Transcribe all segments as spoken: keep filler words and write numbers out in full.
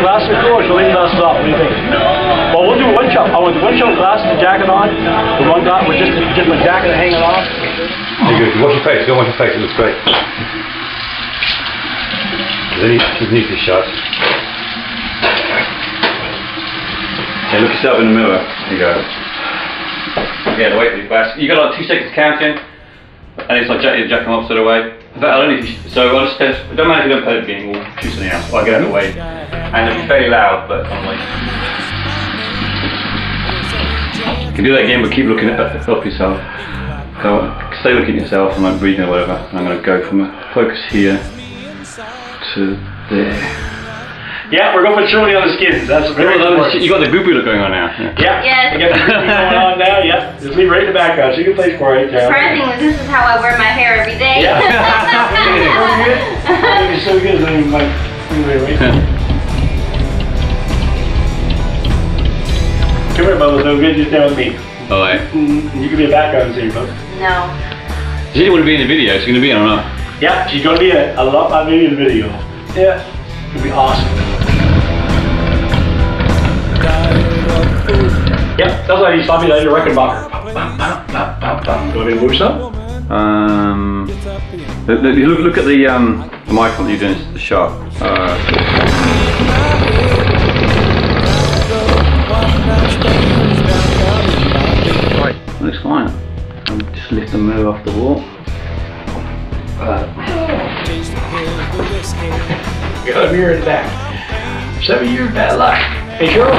class before, or shall we leave that stuff? What do you think? Well, we'll do a wind chill. I want the wind chill class, the jacket on, the one guy with just, just my jacket hanging off. You good. Watch your face. Don't watch your face. It looks great. Then you need to shut. Okay, look yourself in the mirror. There you go. Yeah, the weight of your breast. You got like two seconds counting, and it's like jack, jack them up sort of way. In fact, I don't know if you should, so I'll just test, it don't matter if you don't play the game, we'll do something else, I'll get out of the way. And it'll be very loud, but I'm like... You can do that game, but keep looking at up yourself. So, stay looking at yourself, I'm like breathing or whatever, and I'm going to go from a focus here to there. Yeah, we're going for chilling on the skins, that's very important. You got the boo-boo look going on now. Yeah, yeah. Yes. You got the boo-boo going on now, yeah. Just leave right in the background, she can play for it. The surprising was this is how I wear my hair every day. Yeah. It's so good, I mean, like, anyway, right? Come here, Bubba, so good, just down with me. Alright. You can be a background singer, Bubba. No. She didn't want to be in the video, she's going to be in or not? Yeah, she's going to be in it. I love my movie in the video. Yeah. It'll be awesome. Yep, that's why he saw me like a record boxer. Do you want me to move some? Um, look, look, look at the, um, the microphone that you're doing, the sharp. Uh, right, looks fine. I'll just lift the mirror off the wall. Uh, we got a mirror in the back. Seven years bad luck. Hey, girl.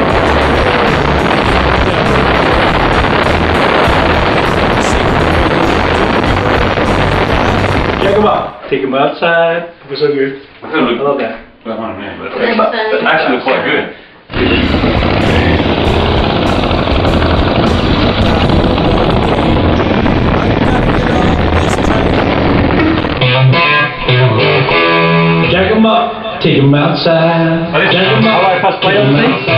Check him out. Take him outside. It was so good. I love that. Well, I don't know, but it actually, actually looks quite good. Jack him up. Take him outside. Jack him up. How do I press play on the thing? Do I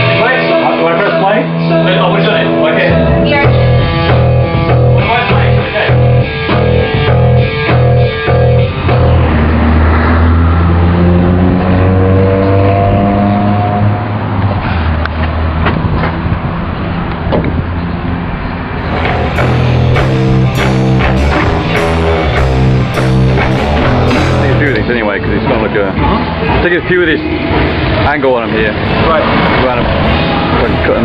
press play? Wait, oh, which one? Okay. Yeah. Take a few of this angle on him here. Right. Around him. So I can cut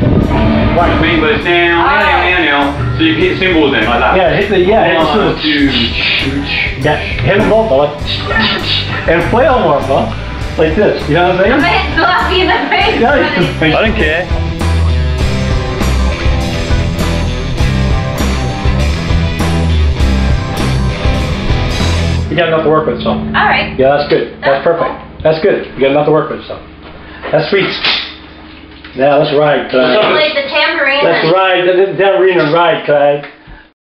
him. Right. Main goes down, down, down, down. So you can hit cymbals then like that. Yeah, hit the yeah. One, hit the two. Yeah. Hit them both, like. And play on more, bro. Like this. You know what I'm saying? I'm sloppy in the face. Yeah, I don't care. You got enough to work with, so. Alright. Yeah, that's good. That's perfect. That's good. You got enough to work with, so. That's sweet. Now, let's ride, Clyde. You played the tambourine. Let's ride, the tambourine and ride, Clyde.